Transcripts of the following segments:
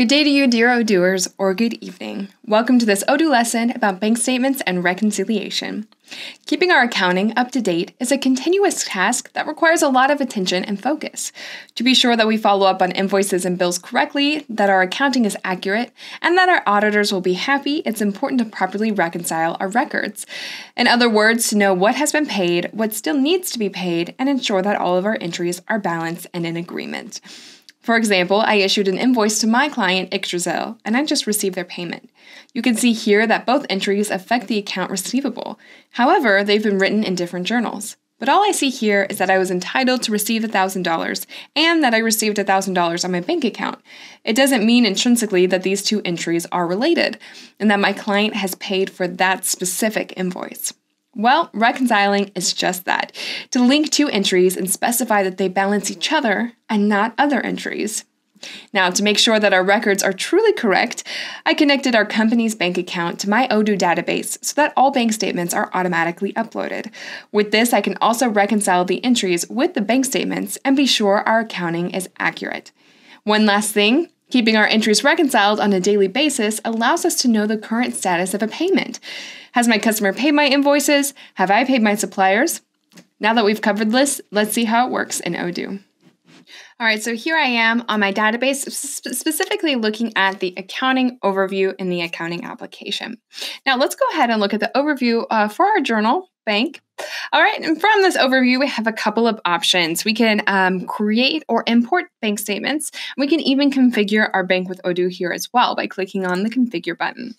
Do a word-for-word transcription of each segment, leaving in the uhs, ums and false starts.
Good day to you, dear O-doers, or good evening. Welcome to this O-do lesson about bank statements and reconciliation. Keeping our accounting up to date is a continuous task that requires a lot of attention and focus. To be sure that we follow up on invoices and bills correctly, that our accounting is accurate, and that our auditors will be happy, it's important to properly reconcile our records. In other words, to know what has been paid, what still needs to be paid, and ensure that all of our entries are balanced and in agreement. For example, I issued an invoice to my client, Yggdrasil, and I just received their payment. You can see here that both entries affect the account receivable. However, they've been written in different journals. But all I see here is that I was entitled to receive one thousand dollars and that I received one thousand dollars on my bank account. It doesn't mean intrinsically that these two entries are related and that my client has paid for that specific invoice. Well, reconciling is just that, to link two entries and specify that they balance each other and not other entries. Now, to make sure that our records are truly correct, I connected our company's bank account to my O-do database so that all bank statements are automatically uploaded. With this, I can also reconcile the entries with the bank statements and be sure our accounting is accurate. One last thing. Keeping our entries reconciled on a daily basis allows us to know the current status of a payment. Has my customer paid my invoices? Have I paid my suppliers? Now that we've covered this, let's see how it works in O-do. All right, so here I am on my database, sp- specifically looking at the accounting overview in the accounting application. Now let's go ahead and look at the overview uh, for our journal, bank. All right, and from this overview, we have a couple of options. We can um, create or import bank statements. We can even configure our bank with O-do here as well by clicking on the configure button.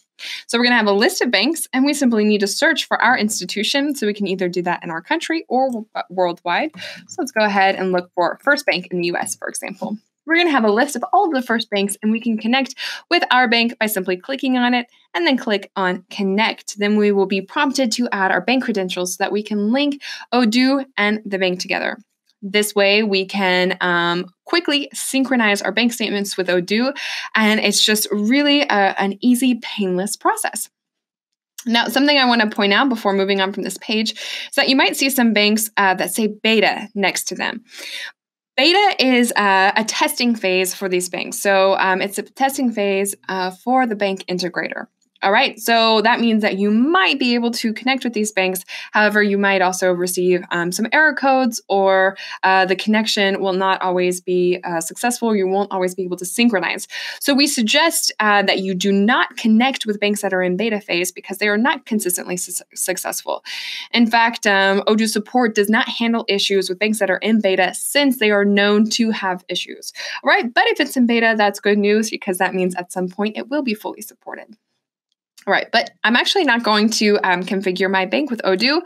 So we're going to have a list of banks, and we simply need to search for our institution. So we can either do that in our country or worldwide. So let's go ahead and look for First Bank in the U S, for example. We're going to have a list of all of the First Banks, and we can connect with our bank by simply clicking on it and then click on Connect. Then we will be prompted to add our bank credentials so that we can link O-do and the bank together. This way, we can um, quickly synchronize our bank statements with O-do, and it's just really a, an easy, painless process. Now, something I want to point out before moving on from this page is that you might see some banks uh, that say beta next to them. Beta is uh, a testing phase for these banks. So um, it's a testing phase uh, for the bank integrator. All right, so that means that you might be able to connect with these banks. However, you might also receive um, some error codes, or uh, the connection will not always be uh, successful. You won't always be able to synchronize. So we suggest uh, that you do not connect with banks that are in beta phase because they are not consistently su- successful. In fact, um, O-do support does not handle issues with banks that are in beta since they are known to have issues. All right, but if it's in beta, that's good news because that means at some point it will be fully supported. All right, but I'm actually not going to um, configure my bank with O-do,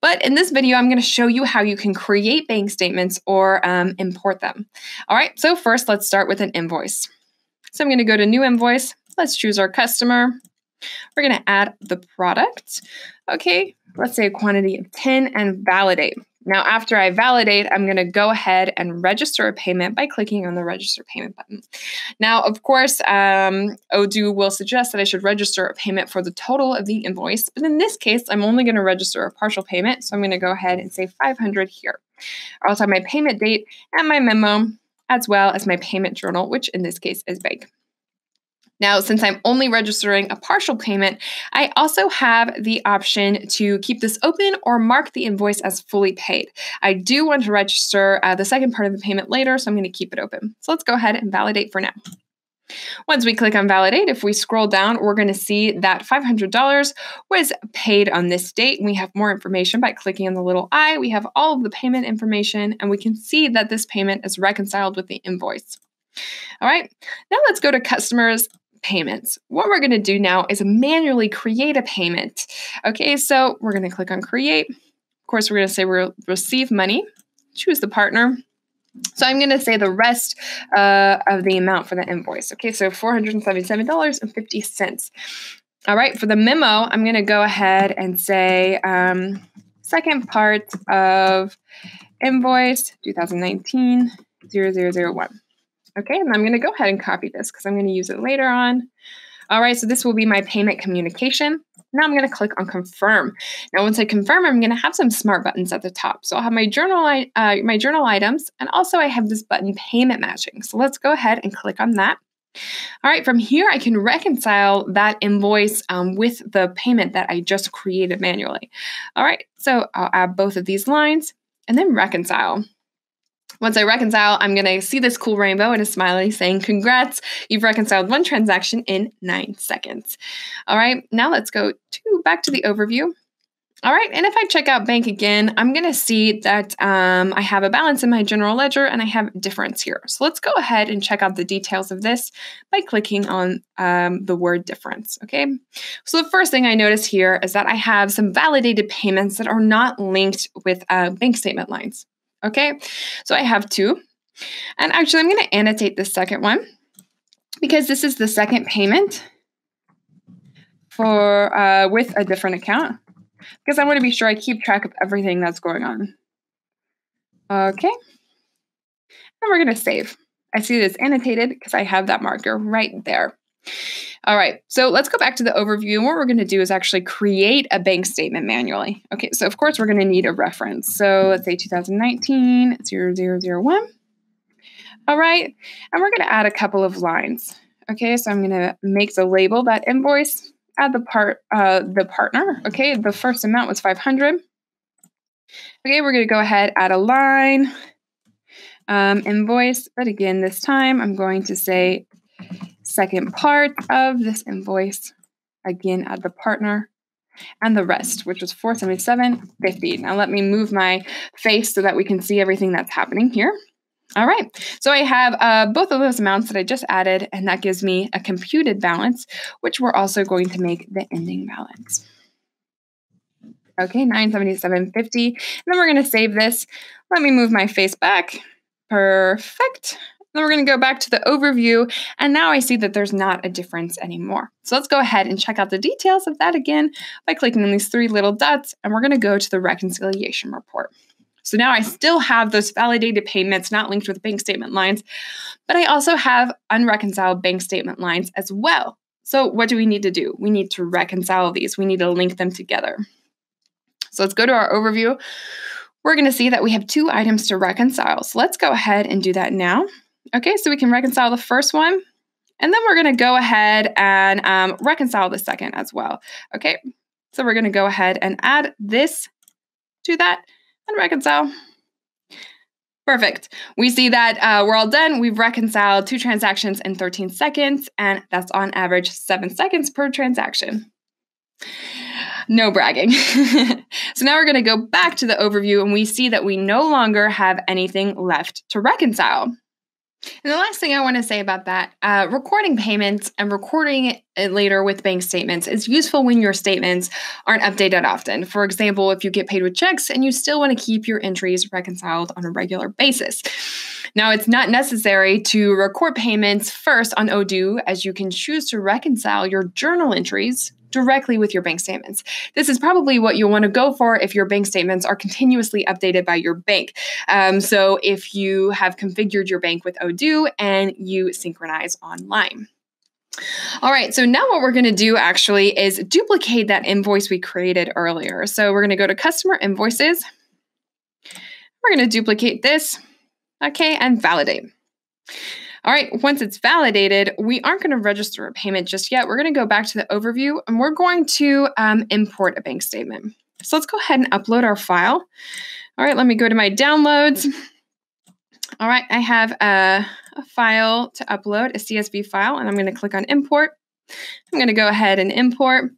but in this video, I'm going to show you how you can create bank statements or um, import them. All right, so first, let's start with an invoice. So I'm going to go to New Invoice. Let's choose our customer. We're going to add the product. Okay, let's say a quantity of ten and validate. Now, after I validate, I'm going to go ahead and register a payment by clicking on the register payment button. Now, of course, um, O-do will suggest that I should register a payment for the total of the invoice. But in this case, I'm only going to register a partial payment. So I'm going to go ahead and say five hundred here. I'll have my payment date and my memo, as well as my payment journal, which in this case is bank. Now, since I'm only registering a partial payment, I also have the option to keep this open or mark the invoice as fully paid. I do want to register uh, the second part of the payment later, so I'm going to keep it open. So let's go ahead and validate for now. Once we click on Validate, if we scroll down, we're going to see that five hundred dollars was paid on this date. We have more information by clicking on the little I. We have all of the payment information, and we can see that this payment is reconciled with the invoice. All right, now let's go to Customers. Payments. What we're going to do now is manually create a payment. Okay, so we're going to click on Create. Of course, we're going to say we'll receive money, choose the partner. So I'm going to say the rest uh, of the amount for the invoice. Okay, so four hundred seventy-seven dollars and fifty cents. All right, for the memo, I'm going to go ahead and say um, second part of invoice two thousand nineteen oh oh oh one. Okay, and I'm going to go ahead and copy this because I'm going to use it later on. All right, so this will be my payment communication. Now I'm going to click on Confirm. Now once I confirm, I'm going to have some smart buttons at the top. So I'll have my journal, uh, my journal items, and also I have this button, Payment Matching. So let's go ahead and click on that. All right, from here, I can reconcile that invoice um, with the payment that I just created manually. All right, so I'll add both of these lines and then reconcile. Once I reconcile, I'm going to see this cool rainbow and a smiley saying, congrats, you've reconciled one transaction in nine seconds. All right, now let's go to back to the overview. All right, and if I check out bank again, I'm going to see that um, I have a balance in my general ledger and I have a difference here. So let's go ahead and check out the details of this by clicking on um, the word difference, okay? So the first thing I notice here is that I have some validated payments that are not linked with uh, bank statement lines, okay? So I have two, and actually I'm going to annotate the second one because this is the second payment for uh, with a different account, because I want to be sure I keep track of everything that's going on. Okay. And we're going to save. I see that it's annotated because I have that marker right there. All right. So let's go back to the overview. And what we're going to do is actually create a bank statement manually. Okay. So, of course, we're going to need a reference. So let's say two thousand nineteen zero zero zero one. All right. And we're going to add a couple of lines. Okay. So I'm going to make the label that invoice. Add the part, uh, the partner. Okay, the first amount was five hundred. Okay, we're gonna go ahead, add a line, um, invoice. But again, this time I'm going to say second part of this invoice. Again, add the partner and the rest, which was four seventy-seven fifty. Now let me move my face so that we can see everything that's happening here. All right, so I have uh, both of those amounts that I just added, and that gives me a computed balance, which we're also going to make the ending balance. Okay, nine seventy-seven fifty, and then we're gonna save this. Let me move my face back, perfect. Then we're gonna go back to the overview, and now I see that there's not a difference anymore. So let's go ahead and check out the details of that again by clicking on these three little dots, and we're gonna go to the reconciliation report. So now I still have those validated payments not linked with bank statement lines, but I also have unreconciled bank statement lines as well. So what do we need to do? We need to reconcile these. We need to link them together. So let's go to our overview. We're going to see that we have two items to reconcile. So let's go ahead and do that now. Okay, so we can reconcile the first one, and then we're going to go ahead and um, reconcile the second as well. Okay, so we're going to go ahead and add this to that. And reconcile. Perfect. We see that uh, we're all done. We've reconciled two transactions in thirteen seconds, and that's on average seven seconds per transaction. No bragging. So now we're going to go back to the overview, and we see that we no longer have anything left to reconcile. And the last thing I want to say about that, uh, recording payments and recording it later with bank statements is useful when your statements aren't updated often. For example, if you get paid with checks and you still want to keep your entries reconciled on a regular basis. Now, it's not necessary to record payments first on Odoo, as you can choose to reconcile your journal entries directly with your bank statements. This is probably what you'll want to go for if your bank statements are continuously updated by your bank. Um, so if you have configured your bank with Odoo and you synchronize online. All right, so now what we're going to do actually is duplicate that invoice we created earlier. So we're going to go to Customer Invoices. We're going to duplicate this, okay, and validate. All right, once it's validated, we aren't going to register a payment just yet. We're going to go back to the overview, and we're going to um, import a bank statement. So let's go ahead and upload our file. All right, let me go to my downloads. All right, I have a, a file to upload, a C S V file, and I'm going to click on import. I'm going to go ahead and import.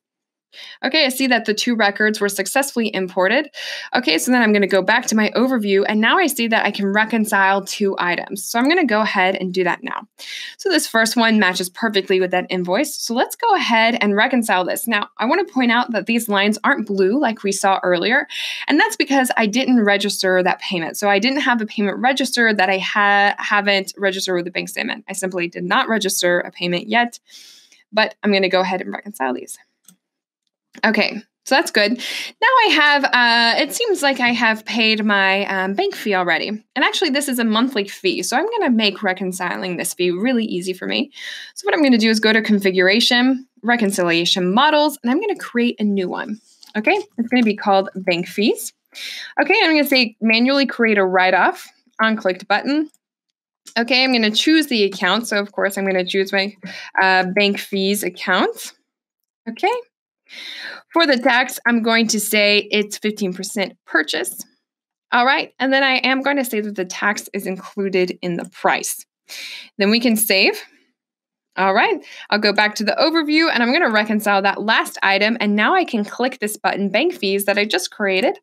Okay, I see that the two records were successfully imported. Okay, so then I'm going to go back to my overview, and now I see that I can reconcile two items. So I'm going to go ahead and do that now. So this first one matches perfectly with that invoice. So let's go ahead and reconcile this. Now, I want to point out that these lines aren't blue like we saw earlier, and that's because I didn't register that payment. So I didn't have a payment registered that I ha haven't registered with the bank statement. I simply did not register a payment yet, but I'm going to go ahead and reconcile these. Okay, so that's good. Now I have, uh, it seems like I have paid my um, bank fee already. And actually, this is a monthly fee, so I'm going to make reconciling this fee really easy for me. So what I'm going to do is go to Configuration, Reconciliation Models, and I'm going to create a new one. Okay, it's going to be called Bank Fees. Okay, I'm going to say Manually Create a Write-Off, on clicked button. Okay, I'm going to choose the account. So, of course, I'm going to choose my uh, bank fees account. Okay. For the tax, I'm going to say it's fifteen percent purchase. All right. And then I am going to say that the tax is included in the price. Then we can save. All right. I'll go back to the overview and I'm going to reconcile that last item. And now I can click this button, bank fees, that I just created.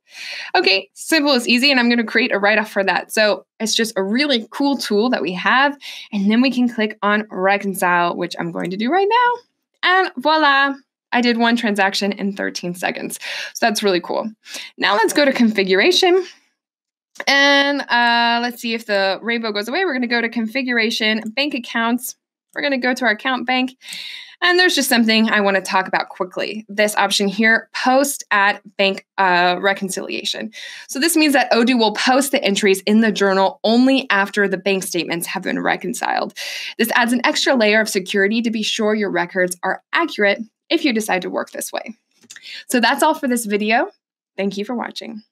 Okay. Simple is easy. And I'm going to create a write-off for that. So it's just a really cool tool that we have. And then we can click on reconcile, which I'm going to do right now. And voila. I did one transaction in thirteen seconds. So that's really cool. Now let's go to configuration. And uh, let's see if the rainbow goes away. We're going to go to configuration, bank accounts. We're going to go to our account bank. And there's just something I want to talk about quickly. This option here, post at bank uh, reconciliation. So this means that Odoo will post the entries in the journal only after the bank statements have been reconciled. This adds an extra layer of security to be sure your records are accurate if you decide to work this way. So that's all for this video. Thank you for watching.